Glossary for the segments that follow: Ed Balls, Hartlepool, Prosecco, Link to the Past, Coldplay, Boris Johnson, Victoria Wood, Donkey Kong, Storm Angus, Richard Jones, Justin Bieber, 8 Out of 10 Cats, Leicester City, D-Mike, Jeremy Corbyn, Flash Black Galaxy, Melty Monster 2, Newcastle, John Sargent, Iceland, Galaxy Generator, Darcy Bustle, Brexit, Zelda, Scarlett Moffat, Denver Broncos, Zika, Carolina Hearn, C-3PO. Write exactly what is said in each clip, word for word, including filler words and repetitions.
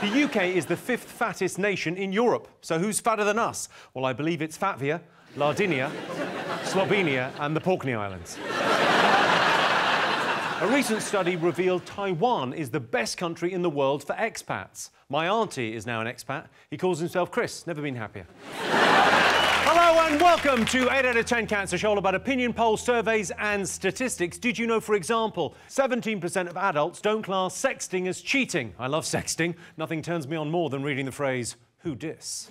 The U K is the fifth fattest nation in Europe, so who's fatter than us? Well, I believe it's Latvia, Sardinia, Slovenia and the Orkney Islands. A recent study revealed Taiwan is the best country in the world for expats. My auntie is now an expat. He calls himself Chris. Never been happier. Hello and welcome to eight out of ten Cats, a show all about opinion polls, surveys and statistics. Did you know, for example, seventeen percent of adults don't class sexting as cheating? I love sexting. Nothing turns me on more than reading the phrase, who dis?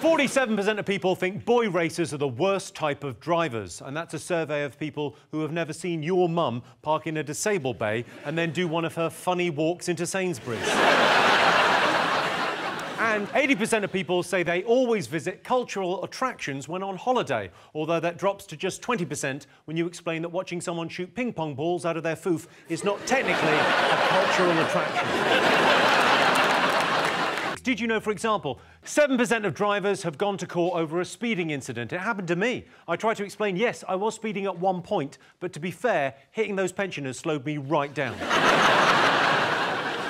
forty-seven percent of people think boy racers are the worst type of drivers, and that's a survey of people who have never seen your mum park in a disabled bay and then do one of her funny walks into Sainsbury's. And eighty percent of people say they always visit cultural attractions when on holiday, although that drops to just twenty percent when you explain that watching someone shoot ping-pong balls out of their foof is not technically a cultural attraction. Did you know, for example, seven percent of drivers have gone to court over a speeding incident? It happened to me. I tried to explain, yes, I was speeding at one point, but to be fair, hitting those pensioners slowed me right down.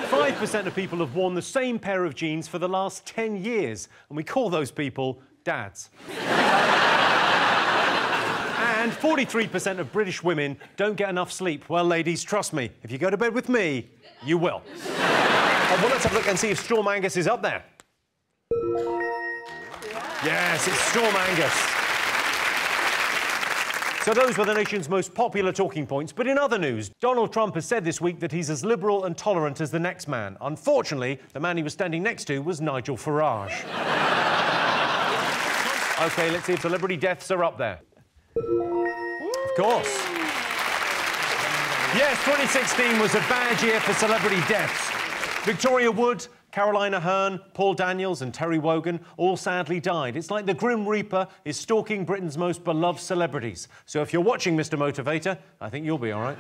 five percent of people have worn the same pair of jeans for the last ten years, and we call those people dads. And forty-three percent of British women don't get enough sleep. Well, ladies, trust me, if you go to bed with me, you will. Oh, well, let's have a look and see if Storm Angus is up there. Yes, it's Storm Angus. So those were the nation's most popular talking points. But in other news, Donald Trump has said this week that he's as liberal and tolerant as the next man. Unfortunately, the man he was standing next to was Nigel Farage. OK, let's see if celebrity deaths are up there. Of course. Yes, twenty sixteen was a bad year for celebrity deaths. Victoria Wood, Carolina Hearn, Paul Daniels and Terry Wogan all sadly died. It's like the Grim Reaper is stalking Britain's most beloved celebrities. So if you're watching, Mister Motivator, I think you'll be all right.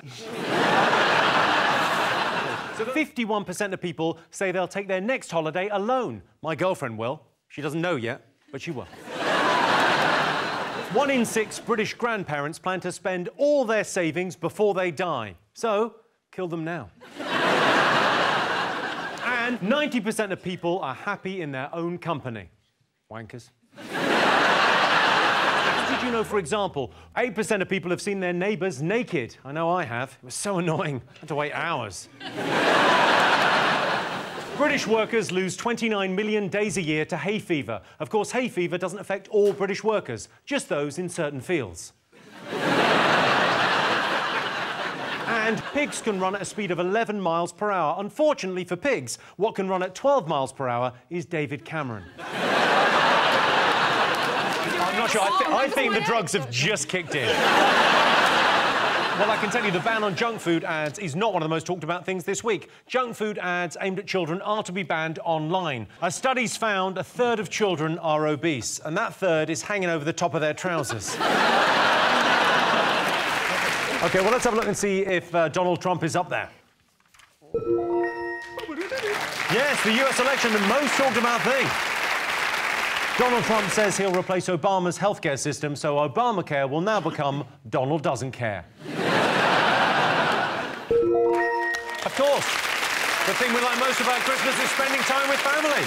So fifty-one percent of people say they'll take their next holiday alone. My girlfriend will. She doesn't know yet, but she will. One in six British grandparents plan to spend all their savings before they die. So, kill them now. And ninety percent of people are happy in their own company. Wankers. Did you know, for example, eight percent of people have seen their neighbours naked? I know I have. It was so annoying. I had to wait hours. British workers lose twenty-nine million days a year to hay fever. Of course, hay fever doesn't affect all British workers, just those in certain fields. And pigs can run at a speed of eleven miles per hour. Unfortunately for pigs, what can run at twelve miles per hour is David Cameron. I'm not sure. I, th I think the drugs have just kicked in. Well, I can tell you the ban on junk food ads is not one of the most talked about things this week. Junk food ads aimed at children are to be banned online. A study's found a third of children are obese, and that third is hanging over the top of their trousers. OK, well, let's have a look and see if uh, Donald Trump is up there. Yes, the U S election, the most talked about thing. Donald Trump says he'll replace Obama's healthcare system, so Obamacare will now become Donald Doesn't Care. Of course, the thing we like most about Christmas is spending time with family.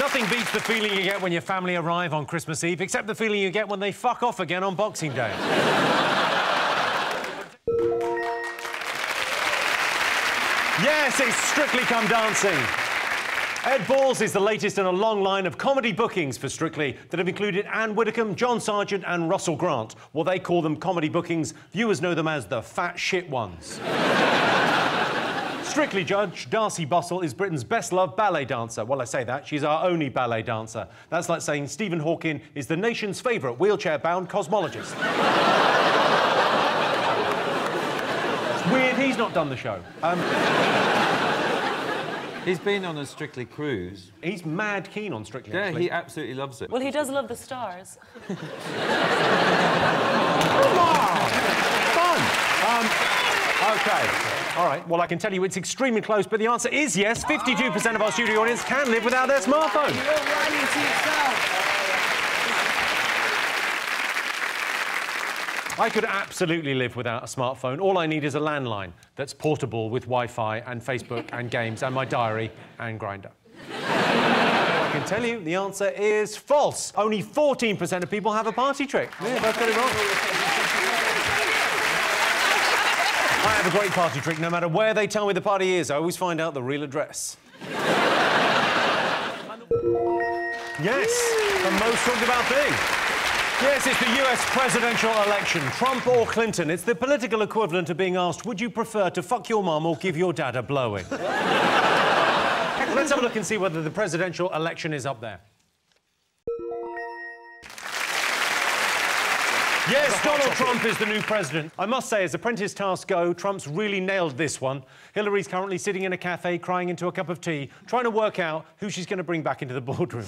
Nothing beats the feeling you get when your family arrive on Christmas Eve, except the feeling you get when they fuck off again on Boxing Day. Yes, it's Strictly Come Dancing. Ed Balls is the latest in a long line of comedy bookings for Strictly that have included Anne Widdecombe, John Sargent and Russell Grant. Well, they call them comedy bookings. Viewers know them as the fat shit ones. Strictly judge, Darcy Bustle is Britain's best-loved ballet dancer. Well, I say that, she's our only ballet dancer. That's like saying Stephen Hawking is the nation's favourite wheelchair-bound cosmologist. It's weird he's not done the show. Um... He's been on a Strictly cruise. He's mad keen on Strictly, yeah, actually. He absolutely loves it. Well, he does love the stars. Wow! Fun! Um... OK. All right. Well, I can tell you it's extremely close, but the answer is yes. fifty-two percent of our studio audience can live without their smartphone. You're whining to yourself. I could absolutely live without a smartphone. All I need is a landline that's portable with Wi-Fi and Facebook and games and my diary and Grindr. I can tell you the answer is false. Only fourteen percent of people have a party trick. Yeah, that's very wrong. I have a great party trick. No matter where they tell me the party is, I always find out the real address. Yes, the most talked about thing. Yes, it's the U S presidential election. Trump or Clinton. It's the political equivalent of being asked, would you prefer to fuck your mum or give your dad a blowing? Well, let's have a look and see whether the presidential election is up there. Yes, Donald Trump is the new president. I must say, as apprentice tasks go, Trump's really nailed this one. Hillary's currently sitting in a cafe, crying into a cup of tea, trying to work out who she's going to bring back into the boardroom.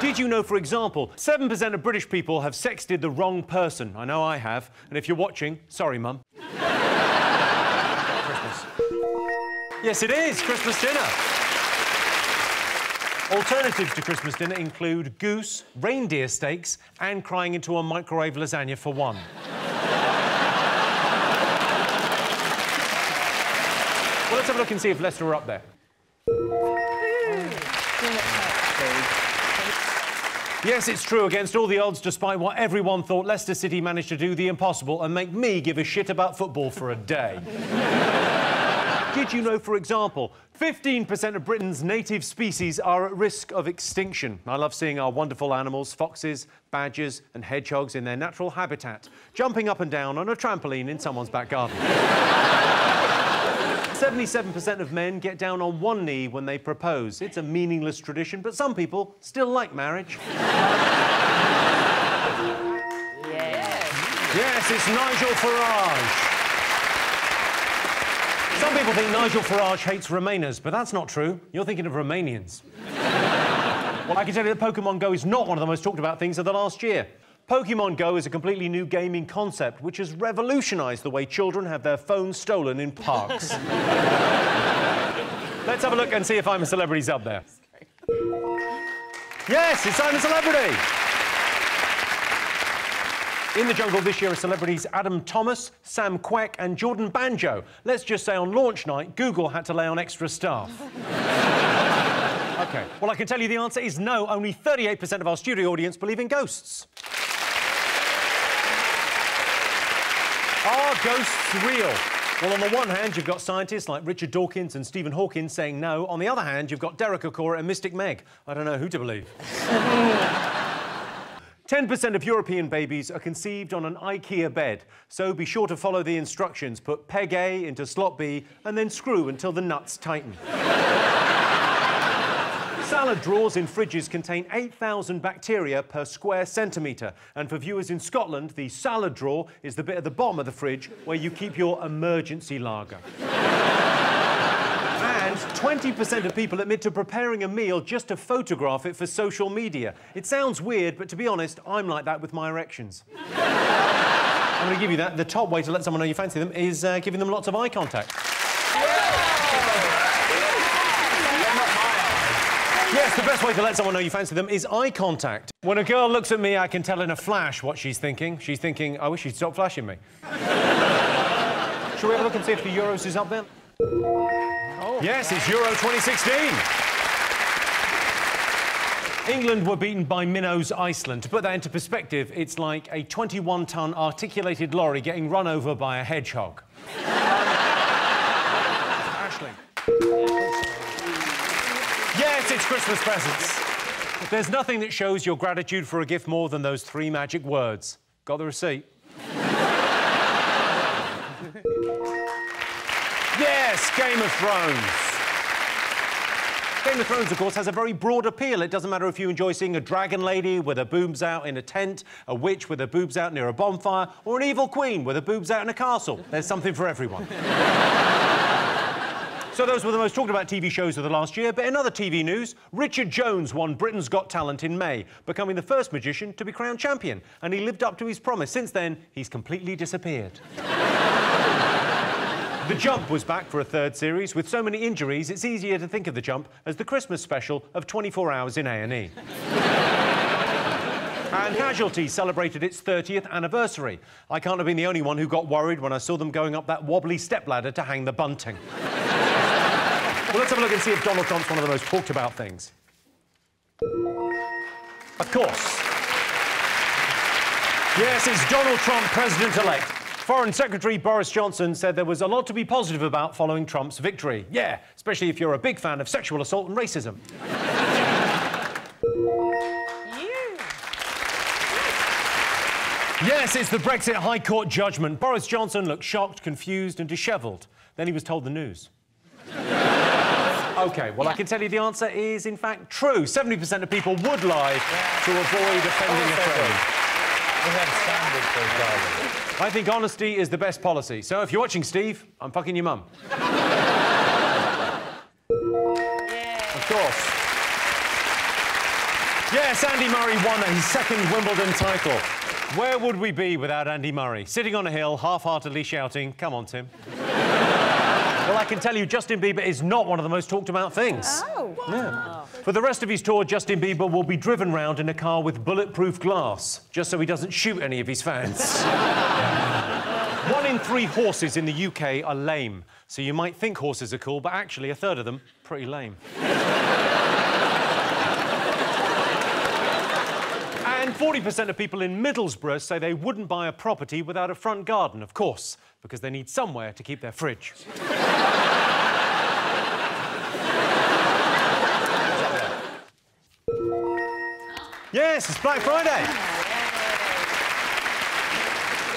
Did you know, for example, seven percent of British people have sexted the wrong person? I know I have. And if you're watching, sorry, Mum. Christmas. Yes, it is. Christmas dinner. Alternatives to Christmas dinner include goose, reindeer steaks and crying into a microwave lasagna for one. Well, let's have a look and see if Leicester are up there. Yes, it's true. Against all the odds, despite what everyone thought, Leicester City managed to do the impossible and make me give a shit about football for a day. Did you know, for example, fifteen percent of Britain's native species are at risk of extinction? I love seeing our wonderful animals, foxes, badgers and hedgehogs in their natural habitat, jumping up and down on a trampoline in someone's back garden. seventy-seven percent of men get down on one knee when they propose. It's a meaningless tradition, but some people still like marriage. Yes. Yes, it's Nigel Farage. Some people think Nigel Farage hates Remainers, but that's not true. You're thinking of Romanians. Well, I can tell you that Pokemon Go is not one of the most talked about things of the last year. Pokemon Go is a completely new gaming concept which has revolutionised the way children have their phones stolen in parks. Let's have a look and see if I'm a Celebrity's up there. Yes, it's I'm a Celebrity! In the jungle this year are celebrities Adam Thomas, Sam Quek and Jordan Banjo. Let's just say on launch night, Google had to lay on extra staff. OK. Well, I can tell you the answer is no. Only thirty-eight percent of our studio audience believe in ghosts. Are ghosts real? Well, on the one hand, you've got scientists like Richard Dawkins and Stephen Hawking saying no. On the other hand, you've got Derek Akora and Mystic Meg. I don't know who to believe. ten percent of European babies are conceived on an IKEA bed, so be sure to follow the instructions. Put peg A into slot B and then screw until the nuts tighten. Salad drawers in fridges contain eight thousand bacteria per square centimetre. And for viewers in Scotland, the salad drawer is the bit at the bottom of the fridge where you keep your emergency lager. And twenty percent of people admit to preparing a meal just to photograph it for social media. It sounds weird, but to be honest, I'm like that with my erections. I'm going to give you that. The top way to let someone know you fancy them is uh, giving them lots of eye contact. Yes, the best way to let someone know you fancy them is eye contact. When a girl looks at me, I can tell in a flash what she's thinking. She's thinking, I wish she'd stop flashing me. Shall we have a look and see if the Euros is up there? Oh. Yes, it's Euro twenty sixteen. England were beaten by minnows Iceland. To put that into perspective, it's like a twenty-one ton articulated lorry getting run over by a hedgehog. Ashley. Yes, it's Christmas presents. There's nothing that shows your gratitude for a gift more than those three magic words. Got the receipt? Yes, Game of Thrones. Game of Thrones, of course, has a very broad appeal. It doesn't matter if you enjoy seeing a dragon lady with her boobs out in a tent, a witch with her boobs out near a bonfire, or an evil queen with her boobs out in a castle. There's something for everyone. So those were the most talked about T V shows of the last year, but in other T V news, Richard Jones won Britain's Got Talent in May, becoming the first magician to be crowned champion, and he lived up to his promise. Since then, he's completely disappeared. The Jump was back for a third series. With so many injuries, it's easier to think of The Jump as the Christmas special of twenty-four hours in A and E. And Casualty celebrated its thirtieth anniversary. I can't have been the only one who got worried when I saw them going up that wobbly stepladder to hang the bunting. Well, let's have a look and see if Donald Trump's one of the most talked about things. Of course. Yes, it's Donald Trump, president-elect. Foreign Secretary Boris Johnson said there was a lot to be positive about following Trump's victory. Yeah, especially if you're a big fan of sexual assault and racism. Yes, it's the Brexit High Court judgment. Boris Johnson looked shocked, confused and dishevelled. Then he was told the news. OK, well, yeah. I can tell you the answer is, in fact, true. seventy percent of people would lie yeah. to avoid offending a friend. We have standards for each other. I think honesty is the best policy. So if you're watching, Steve, I'm fucking your mum. Yeah. Of course. Yes, Andy Murray won his second Wimbledon title. Where would we be without Andy Murray? Sitting on a hill, half-heartedly shouting, "Come on, Tim." Well, I can tell you, Justin Bieber is not one of the most talked about things. Oh. Wow. Yeah. For the rest of his tour, Justin Bieber will be driven round in a car with bulletproof glass, just so he doesn't shoot any of his fans. One in three horses in the U K are lame, so you might think horses are cool, but actually a third of them pretty lame. And forty percent of people in Middlesbrough say they wouldn't buy a property without a front garden, of course, because they need somewhere to keep their fridge. Yes, it's Black Friday.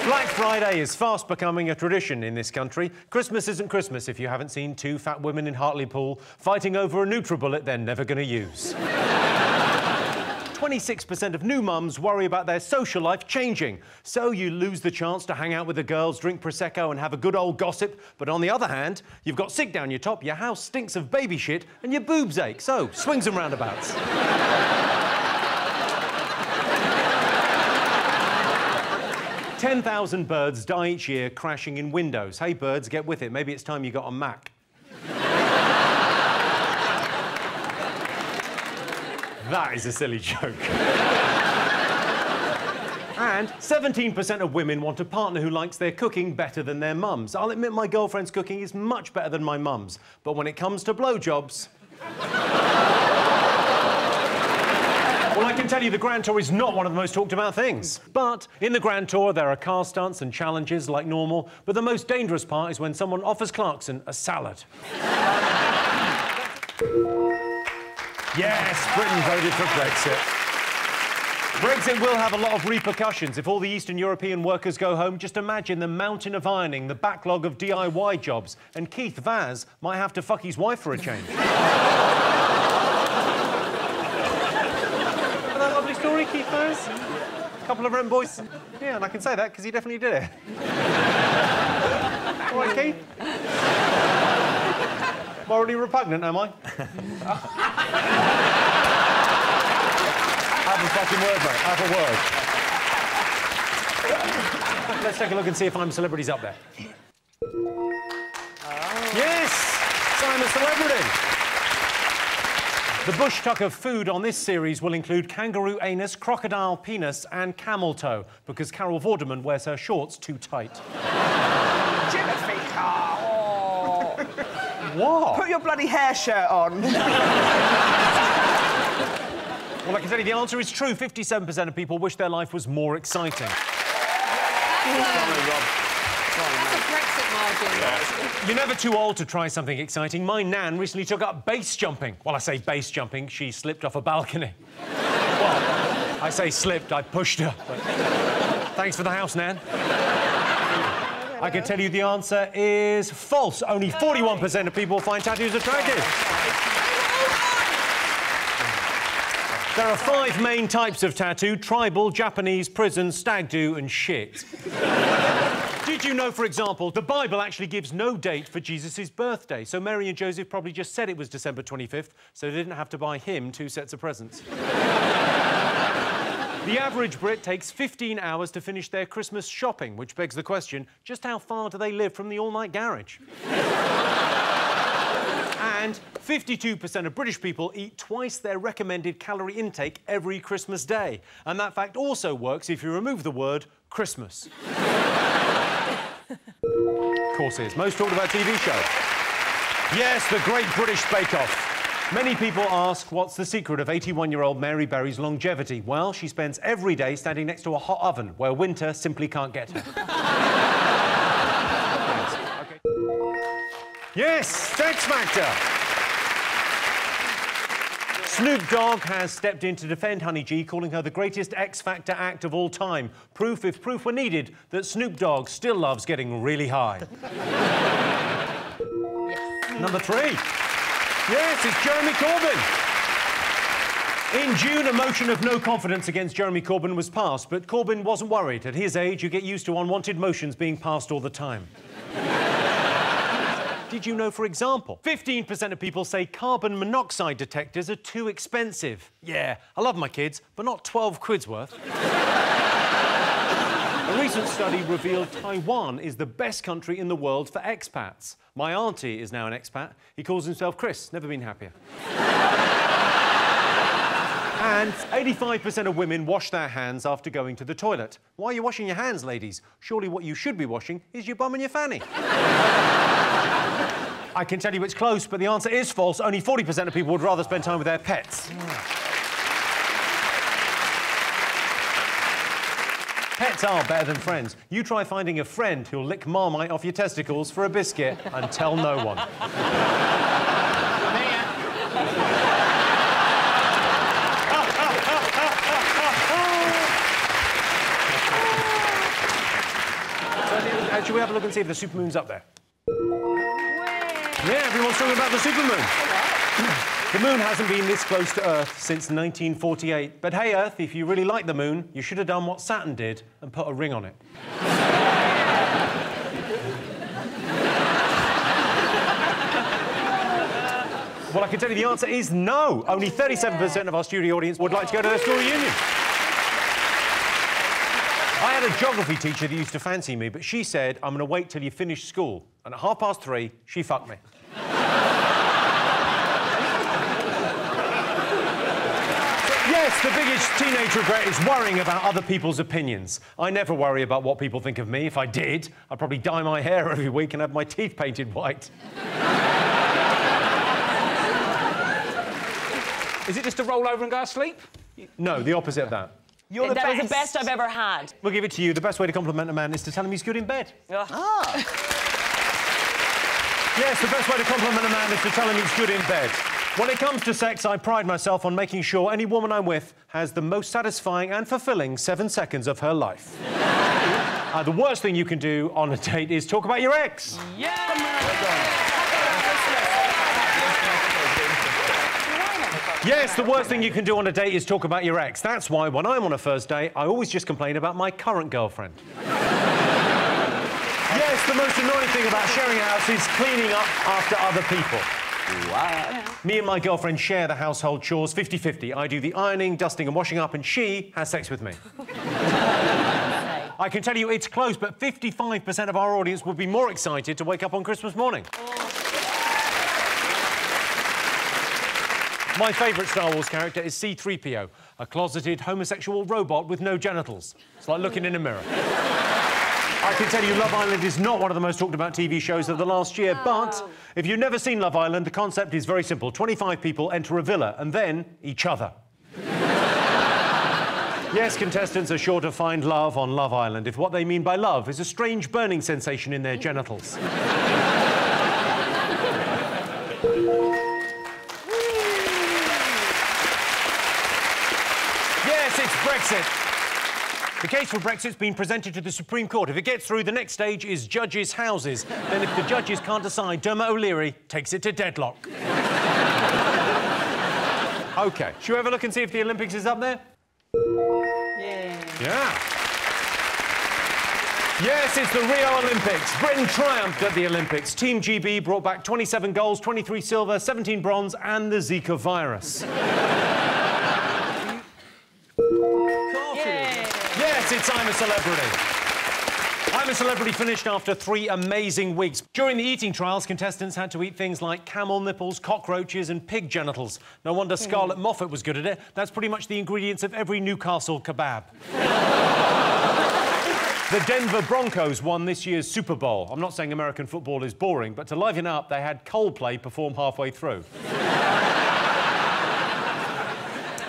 Black Friday is fast becoming a tradition in this country. Christmas isn't Christmas if you haven't seen two fat women in Hartlepool fighting over a Nutribullet they're never going to use. twenty-six percent of new mums worry about their social life changing, so you lose the chance to hang out with the girls, drink Prosecco and have a good old gossip. But on the other hand, you've got sick down your top, your house stinks of baby shit and your boobs ache. So, swings and roundabouts. ten thousand birds die each year crashing in windows. Hey, birds, get with it. Maybe it's time you got a Mac. That is a silly joke. And seventeen percent of women want a partner who likes their cooking better than their mums. I'll admit my girlfriend's cooking is much better than my mum's, but when it comes to blowjobs... Well, I can tell you the Grand Tour is not one of the most talked about things. But in the Grand Tour, there are car stunts and challenges like normal, but the most dangerous part is when someone offers Clarkson a salad. Yes, Britain voted for Brexit. Brexit will have a lot of repercussions. If all the Eastern European workers go home, just imagine the mountain of ironing, the backlog of D I Y jobs, and Keith Vaz might have to fuck his wife for a change. Isn't that a lovely story, Keith Vaz? A couple of rent boys. Yeah, and I can say that because he definitely did it. All right, Keith? Morally repugnant, am I? Have a fucking word, mate. Have a word. Let's take a look and see if I'm celebrities up there. Oh. Yes! Simon's celebrity! The bush tuck of food on this series will include kangaroo anus, crocodile penis and camel toe, because Carol Vorderman wears her shorts too tight. Jimothy Carr! Oh. What? Put your bloody hair shirt on. Well, I can tell you the answer is true. fifty-seven percent of people wish their life was more exciting. That's, That's a Brexit margin. Yeah. You're never too old to try something exciting. My nan recently took up base jumping. Well, I say base jumping, she slipped off a balcony. Well, I say slipped, I pushed her. But... Thanks for the house, Nan. I can tell you the answer is false. Only forty-one percent of people find tattoos attractive. There are five main types of tattoo: tribal, Japanese, prison, stag do and shit. Did you know, for example, the Bible actually gives no date for Jesus' birthday, so Mary and Joseph probably just said it was December twenty-fifth, so they didn't have to buy him two sets of presents. The average Brit takes fifteen hours to finish their Christmas shopping, which begs the question, just how far do they live from the all-night garage? And fifty-two percent of British people eat twice their recommended calorie intake every Christmas day. And that fact also works if you remove the word Christmas. Of course it is. Most talked about T V show. Yes, the Great British Bake Off. Many people ask, what's the secret of eighty-one-year-old Mary Berry's longevity? Well, she spends every day standing next to a hot oven where winter simply can't get her. Thanks. Okay. Yes, X Factor. Snoop Dogg has stepped in to defend Honey G, calling her the greatest X Factor act of all time. Proof, if proof were needed, that Snoop Dogg still loves getting really high. Yes. Number three. Yes, it's Jeremy Corbyn. In June, a motion of no confidence against Jeremy Corbyn was passed, but Corbyn wasn't worried. At his age, you get used to unwanted motions being passed all the time. Did you know, for example, fifteen percent of people say carbon monoxide detectors are too expensive? Yeah, I love my kids, but not twelve quid's worth. A recent study revealed Taiwan is the best country in the world for expats. My auntie is now an expat. He calls himself Chris. Never been happier. And eighty-five percent of women wash their hands after going to the toilet. Why are you washing your hands, ladies? Surely what you should be washing is your bum and your fanny. I can tell you it's close, but the answer is false. Only forty percent of people would rather spend time with their pets. Pets are better than friends. You try finding a friend who'll lick Marmite off your testicles for a biscuit and tell no one. Should we have a look and see if the supermoon's up there? Yeah, everyone's talking about the supermoon. The moon hasn't been this close to Earth since nineteen forty-eight. But hey, Earth, if you really like the moon, you should have done what Saturn did and put a ring on it. Well, I can tell you the answer is no. Only thirty-seven percent of our studio audience would like to go to their school reunion. I had a geography teacher that used to fancy me, but she said, I'm going to wait till you finish school. And at half past three, she fucked me. So, yes, the biggest teenage regret is worrying about other people's opinions. I never worry about what people think of me. If I did, I'd probably dye my hair every week and have my teeth painted white. Is it just to roll over and go to sleep? No, the opposite of that. You're the that best. was the best I've ever had. We'll give it to you. The best way to compliment a man is to tell him he's good in bed. Ah. ah. Yes, the best way to compliment a man is to tell him he's good in bed. When it comes to sex, I pride myself on making sure any woman I'm with has the most satisfying and fulfilling seven seconds of her life. uh, the worst thing you can do on a date is talk about your ex. Yeah! Well Yes, the worst thing you can do on a date is talk about your ex. That's why, when I'm on a first date, I always just complain about my current girlfriend. Yes, the most annoying thing about sharing a house is cleaning up after other people. Wow. Me and my girlfriend share the household chores fifty fifty. I do the ironing, dusting and washing up, and she has sex with me. I can tell you it's close, but fifty-five percent of our audience would be more excited to wake up on Christmas morning. Oh. My favourite Star Wars character is C three P O, a closeted homosexual robot with no genitals. It's like looking in a mirror. I can tell you Love Island is not one of the most talked about T V shows of the last year, no. But if you've never seen Love Island, the concept is very simple. twenty-five people enter a villa and then each other. Yes, contestants are sure to find love on Love Island if what they mean by love is a strange burning sensation in their genitals. Brexit. The case for Brexit's been presented to the Supreme Court. If it gets through, the next stage is judges' houses. Then if the judges can't decide, Dermot O'Leary takes it to deadlock. OK, shall we have a look and see if the Olympics is up there? Yeah. Yeah. Yes, it's the Rio Olympics. Britain triumphed at the Olympics. Team G B brought back twenty-seven goals, twenty-three silver, seventeen bronze and the Zika virus. It's I'm a Celebrity. I'm I'm a Celebrity finished after three amazing weeks. During the eating trials, contestants had to eat things like camel nipples, cockroaches and pig genitals. No wonder mm. Scarlett Moffat was good at it. That's pretty much the ingredients of every Newcastle kebab. The Denver Broncos won this year's Super Bowl. I'm not saying American football is boring, but to liven up, they had Coldplay perform halfway through.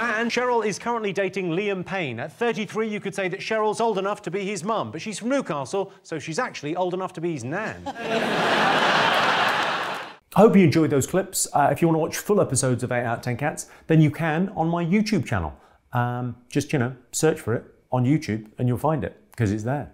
And Cheryl is currently dating Liam Payne. At thirty-three, you could say that Cheryl's old enough to be his mum, but she's from Newcastle, so she's actually old enough to be his nan. I hope you enjoyed those clips. Uh, if you want to watch full episodes of eight out of ten Cats, then you can on my YouTube channel. Um, just, you know, search for it on YouTube and you'll find it, because it's there.